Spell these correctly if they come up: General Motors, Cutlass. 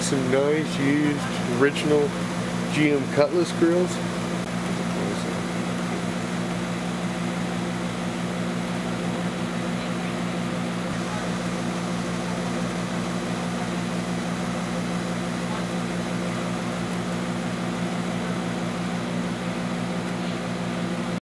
some nice used original GM Cutlass grills.